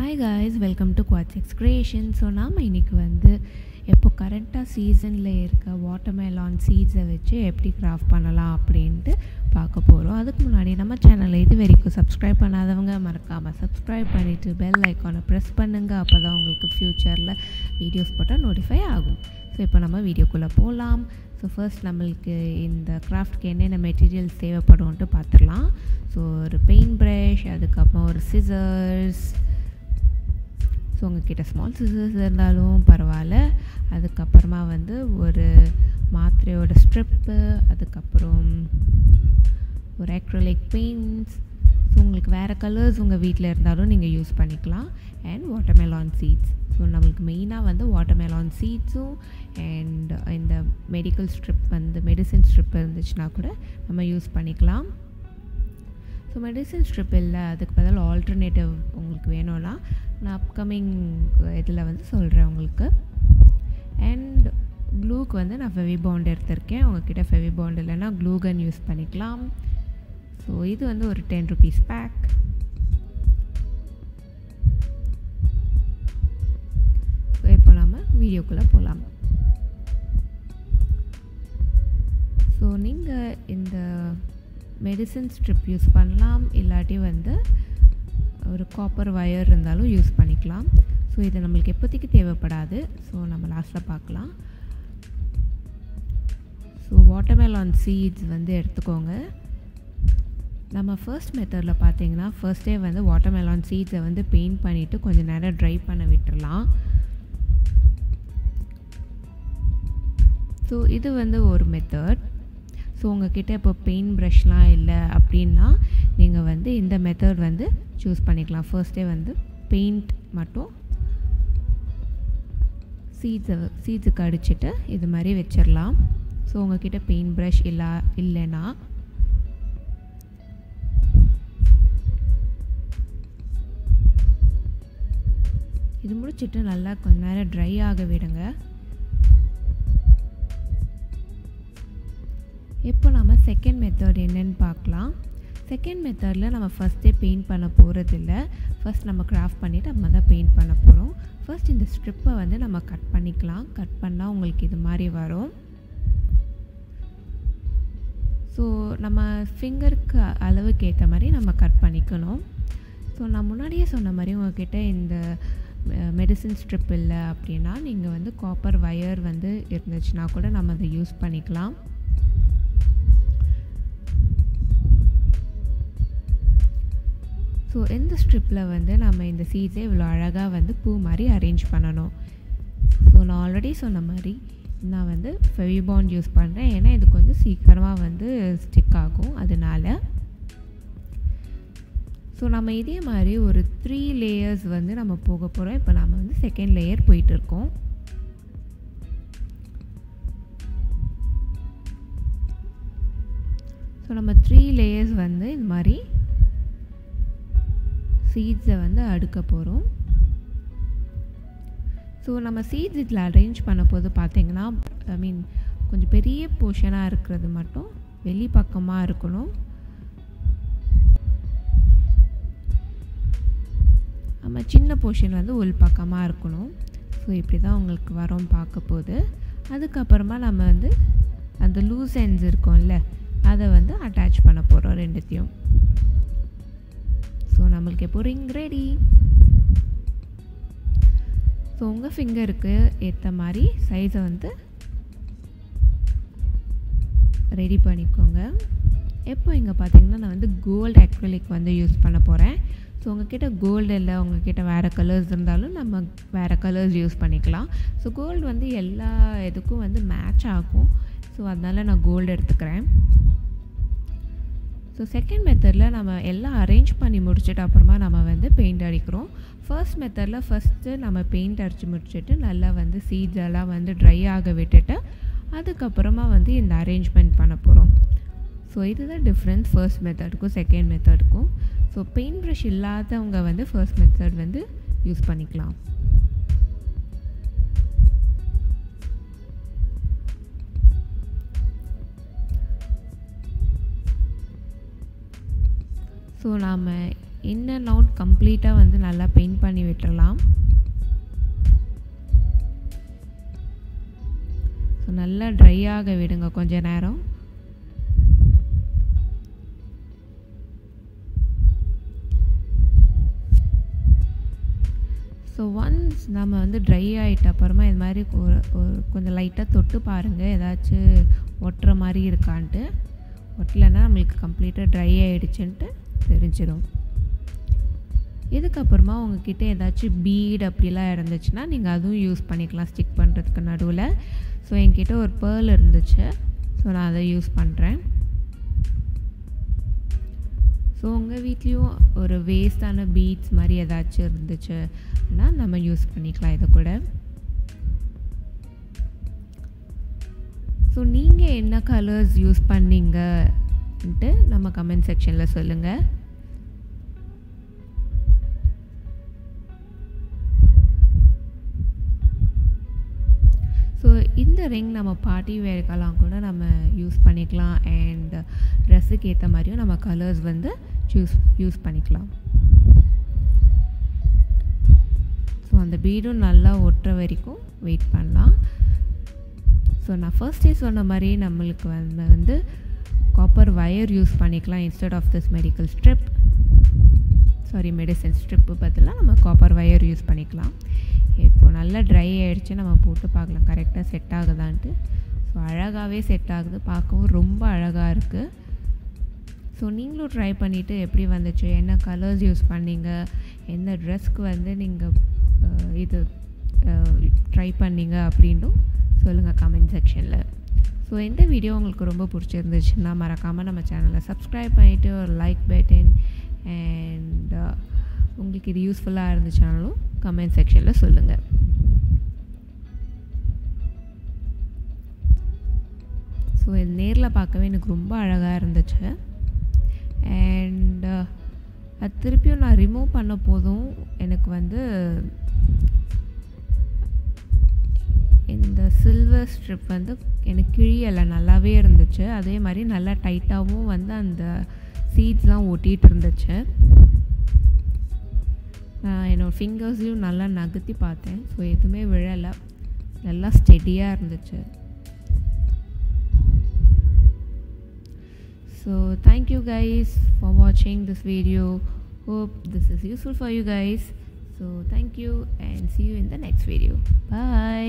Hi guys, welcome to Quad6 Creations. So, nama இன்னைக்கு வந்து எப்போ கரெக்ட்டா சீசன்ல இருக்க வாட்டர்மெலன் சீட்ஸை வச்சு எப்படி கிராஃப்ட் பண்ணலாம் அப்படினு பார்க்க போறோம். அதுக்கு முன்னாடி நம்ம சேனலை இது வரைக்கும் subscribe பண்ணாதவங்க மறக்காம subscribe பண்ணிட்டு bell icon press பண்ணுங்க. அப்பதான் உங்களுக்கு ஃபியூச்சர்ல வீடியோஸ் போட்டா notify ஆகும். So, இப்போ நம்ம வீடியோக்குள்ள போலாம். So first நம்மளுக்கு இந்த கிராஃப்ட்க்கு என்னென்ன மெட்டீரியல்ஸ் தேவைப்படும்னு பார்த்துடலாம். ஸோ ஒரு பெயிண்ட் ப்ரஷ், அதுக்கப்புறம் ஒரு சிசர்ஸ், ஸோ உங்ககிட்ட ஸ்மால் சிசர்ஸ் இருந்தாலும் பரவாயில்ல. அதுக்கப்புறமா வந்து ஒரு மாத்திரையோட ஸ்ட்ரிப்பு, அதுக்கப்புறம் ஒரு அக்ரிலிக் பெயிண்ட்ஸ். ஸோ உங்களுக்கு வேறு கலர்ஸ் உங்கள் வீட்டில் இருந்தாலும் நீங்கள் யூஸ் பண்ணிக்கலாம். And watermelon seeds. ஸோ நம்மளுக்கு மெயினாக வந்து வாட்டர்மெலான் சீட்ஸும் அண்ட் இந்த மெடிக்கல் ஸ்ட்ரிப் வந்து மெடிசன் ஸ்ட்ரிப் இருந்துச்சுன்னா கூட நம்ம யூஸ் பண்ணிக்கலாம். ஸோ மெடிசன் ஸ்ட்ரிப் இல்லை, அதுக்கு பதில் ஆல்டர்னேட்டிவ் உங்களுக்கு வேணும்னா நான் அப்கமிங் இதில் வந்து சொல்கிறேன் உங்களுக்கு. அண்ட் க்ளூக்கு வந்து நான் ஃபெவி பாண்ட் எடுத்திருக்கேன். உங்ககிட்ட ஃபெவி பாண்ட் இல்லைன்னா க்ளூ கன் யூஸ் பண்ணிக்கலாம். ஸோ இது வந்து ஒரு 10 rupees பேக். வீடியோக்குள்ளே போகலாம். ஸோ நீங்கள் இந்த மெடிசன் ஸ்ட்ரிப் யூஸ் பண்ணலாம், இல்லாட்டி வந்து ஒரு காப்பர் வயர் இருந்தாலும் யூஸ் பண்ணிக்கலாம். ஸோ இது நம்மளுக்கு எப்போதைக்கு தேவைப்படாது, ஸோ நம்ம லாஸ்ட்டில் பார்க்கலாம். ஸோ வாட்டர்மெலான் சீட்ஸ் வந்து எடுத்துக்கோங்க. நம்ம ஃபர்ஸ்ட் மெத்தடில் பார்த்தீங்கன்னா ஃபர்ஸ்ட்டே வந்து வாட்டர்மெலான் சீட்ஸை வந்து பெயிண்ட் பண்ணிவிட்டு கொஞ்சம் நேரம் ட்ரை பண்ண விட்டுடலாம். ஸோ இது வந்து ஒரு மெத்தட். ஸோ உங்கள்கிட்ட இப்போ பெயிண்ட் ப்ரஷ்லாம் இல்லை அப்படின்னா நீங்கள் வந்து இந்த மெத்தட் வந்து சூஸ் பண்ணிக்கலாம். ஃபர்ஸ்ட்டே வந்து பெயிண்ட் மட்டும் சீட்ஸுக்கு அடிச்சுட்டு இது மாதிரி வச்சிடலாம். ஸோ உங்கள்கிட்ட பெயிண்ட் ப்ரஷ் இல்லைன்னா இது முடிச்சுட்டு நல்லா கொஞ்ச நேரம் ட்ரை ஆக விடுங்க. இப்போ நம்ம செகண்ட் மெத்தட் என்னென்னு பார்க்கலாம். செகண்ட் மெத்தடில் நம்ம ஃபஸ்ட்டே பெயிண்ட் பண்ண போகிறதில்ல. ஃபஸ்ட் நம்ம கிராஃப்ட் பண்ணிவிட்டு நம்ம தான் பெயிண்ட் பண்ண போகிறோம். ஃபஸ்ட் இந்த ஸ்ட்ரிப்பை வந்து நம்ம கட் பண்ணிக்கலாம். கட் பண்ணால் உங்களுக்கு இது மாதிரி வரும். ஸோ நம்ம ஃபிங்கருக்கு அளவுக்கு ஏற்ற மாதிரி நம்ம கட் பண்ணிக்கணும். ஸோ நான் முன்னாடியே சொன்ன மாதிரி உங்கள்கிட்ட இந்த மெடிசன் ஸ்ட்ரிப் இல்லை அப்படின்னா நீங்கள் வந்து காப்பர் வயர் வந்து இருந்துச்சுன்னா கூட நம்ம அதை யூஸ் பண்ணிக்கலாம். ஸோ இந்த ஸ்ட்ரிப்பில் வந்து நம்ம இந்த சீட்ஸை இவ்வளோ அழகாக வந்து பூ மாதிரி அரேஞ்ச் பண்ணணும். ஸோ நான் ஆல்ரெடி சொன்ன மாதிரி நான் வந்து ஃபெவி பாண்ட் யூஸ் பண்ணுறேன், ஏன்னா இது கொஞ்சம் சீக்கிரமாக வந்து ஸ்டிக் ஆகும். அதனால ஸோ நம்ம இதே மாதிரி ஒரு 3 லேயர்ஸ் வந்து நம்ம போக போகிறோம். இப்போ நம்ம வந்து செகண்ட் லேயர் போயிட்டுருக்கோம். ஸோ நம்ம 3 லேயர்ஸ் வந்து இந்த மாதிரி சீட்ஸை வந்து அடுக்க போகிறோம். ஸோ நம்ம சீட்ஸ் இதில் அரேஞ்ச் பண்ண போது பார்த்திங்கன்னா கொஞ்சம் பெரிய போர்ஷனாக இருக்கிறது மட்டும் வெளி பக்கமாக இருக்கணும். நம்ம சின்ன போர்ஷன் வந்து உள் பக்கமாக இருக்கணும். ஸோ இப்படி தான் உங்களுக்கு வரோம் பார்க்க போது. அதுக்கப்புறமா நம்ம வந்து அந்த லூஸ் எண்ட்ஸ் இருக்கும்ல அதை வந்து அட்டாச் பண்ண போகிறோம் ரெண்டுத்தையும். ஸோ நம்மளுக்கு எப்போ ரிங் ரெடி. ஸோ உங்கள் ஃபிங்கருக்கு ஏற்ற மாதிரி சைஸை வந்து ரெடி பண்ணிக்கோங்க. எப்போ இங்கே பார்த்தீங்கன்னா நான் வந்து கோல்டு அக்ரிலிக் வந்து யூஸ் பண்ண போகிறேன். ஸோ உங்கள்கிட்ட கோல்டு இல்லை, உங்கள்கிட்ட வேறு கலர்ஸ் இருந்தாலும் நம்ம வேறு கலர்ஸ் யூஸ் பண்ணிக்கலாம். ஸோ கோல்டு வந்து எல்லா இதுக்கும் வந்து மேட்ச் ஆகும். ஸோ அதனால் நான் கோல்டு எடுத்துக்கிறேன். ஸோ செகண்ட் மெத்தடில் நம்ம எல்லாம் அரேஞ்ச் பண்ணி முடிச்சுட்டு அப்புறமா நம்ம வந்து பெயிண்ட் அடிக்கிறோம். ஃபர்ஸ்ட் மெத்தடில் ஃபஸ்ட்டு நம்ம பெயிண்ட் அடித்து முடிச்சுட்டு நல்லா வந்து சீட்ஸெல்லாம் வந்து ட்ரை ஆக விட்டுட்டு அதுக்கப்புறமா வந்து இந்த அரேஞ்ச்மெண்ட் பண்ண போகிறோம். ஸோ இதுதான் டிஃப்ரென்ஸ் ஃபர்ஸ்ட் மெத்தடுக்கும் செகண்ட் மெத்தடுக்கும். ஸோ பெயிண்ட் ப்ரஷ் இல்லாதவங்க வந்து ஃபர்ஸ்ட் மெத்தட் வந்து யூஸ் பண்ணிக்கலாம். ஸோ நாம் இன் அண்ட் அவுட் கம்ப்ளீட்டாக வந்து நல்லா பெயிண்ட் பண்ணி நல்லா ட்ரை ஆக விடுங்க கொஞ்ச நேரம். ஸோ ஒன்ஸ் நம்ம வந்து ட்ரை ஆகிட்ட அப்புறமா இது மாதிரி கொஞ்சம் லைட்டாக தொட்டு பாருங்கள், ஏதாச்சும் ஒட்டுற மாதிரி இருக்கான்ட்டு. ஒட்டலைன்னா நம்மளுக்கு கம்ப்ளீட்டாக ட்ரை ஆகிடுச்சுன்ட்டு தெரிஞ்சிடும். இதுக்கப்புறமா உங்ககிட்ட ஏதாச்சும் பீட் அப்படிலாம் இருந்துச்சுன்னா நீங்கள் அதுவும் யூஸ் பண்ணிக்கலாம் ஸ்டிக் பண்ணுறதுக்கு நடுவில். ஸோ என்கிட்ட ஒரு பேர்ல் இருந்துச்சு, ஸோ நான் அதை யூஸ் பண்ணுறேன். ஸோ உங்கள் வீட்லேயும் ஒரு வேஸ்டான பீட்ஸ் மாதிரி ஏதாச்சும் இருந்துச்சுன்னா நம்ம யூஸ் பண்ணிக்கலாம் இதை கூட. ஸோ நீங்கள் என்ன கலர்ஸ் யூஸ் பண்ணிங்கன்ட்டு நம்ம கமெண்ட் செக்ஷனில் சொல்லுங்கள். ஸோ இந்த ரிங் நம்ம பார்ட்டி வேர்க்கெல்லாம் கூட நம்ம யூஸ் பண்ணிக்கலாம், அண்ட் ட்ரெஸ்ஸுக்கு ஏற்ற மாதிரியும் நம்ம கலர்ஸ் வந்து யூஸ் பண்ணிக்கலாம். ஸோ அந்த பீடும் நல்லா ஒட்டுற வரைக்கும் வெயிட் பண்ணலாம். ஸோ நான் ஃபர்ஸ்டே சொன்ன மாதிரி நம்மளுக்கு வந்து காப்பர் வயர் யூஸ் பண்ணிக்கலாம். Instead of this medicine strip பதிலாக நம்ம காப்பர் வயர் யூஸ் பண்ணிக்கலாம். இப்போது நல்லா ட்ரை ஆகிடுச்சு, நம்ம போட்டு பார்க்கலாம் கரெக்டாக செட் ஆகுதான்ட்டு. ஸோ அழகாகவே செட் ஆகுது, பார்க்கவும் ரொம்ப அழகாக இருக்குது. ஸோ நீங்களும் ட்ரை பண்ணிவிட்டு எப்படி வந்துச்சு, என்ன கலர்ஸ் யூஸ் பண்ணிங்க, எந்த ட்ரெஸ்க்கு வந்து நீங்கள் இது ட்ரை பண்ணிங்க அப்படின்னும் சொல்லுங்கள் கமெண்ட் செக்ஷனில். ஸோ இந்த வீடியோ உங்களுக்கு ரொம்ப பிடிச்சிருந்துச்சுன்னா மறக்காமல் நம்ம சேனலை சப்ஸ்கிரைப் பண்ணிவிட்டு ஒரு லைக் பட்டன், அண்ட் உங்களுக்கு இது யூஸ்ஃபுல்லாக இருந்துச்சுனாலும் கமெண்ட் செக்ஷனில் சொல்லுங்கள். ஸோ இது நேரில் பார்க்கவே எனக்கு ரொம்ப அழகாக இருந்துச்சு, அண்ட் அது திருப்பியும் நான் ரிமூவ் பண்ண போதும் எனக்கு வந்து இந்த சில்வர் ஸ்ட்ரிப் வந்து எனக்கு கிழியலை, நல்லாவே இருந்துச்சு. அதே மாதிரி நல்லா டைட்டாகவும் வந்து அந்த சீட்ஸ்லாம் ஒட்டிகிட்டு இருந்துச்சு. நான் என்னோடய ஃபிங்கர்ஸ்லையும் நல்லா நகர்த்தி பார்த்தேன், ஸோ எதுவுமே விழலை, நல்லா ஸ்டெடியாக இருந்துச்சு. ஸோ தேங்க்யூ கைஸ் ஃபார் வாட்சிங் this video. Hope this is useful for you guys. So thank you and see you in the next video. Bye.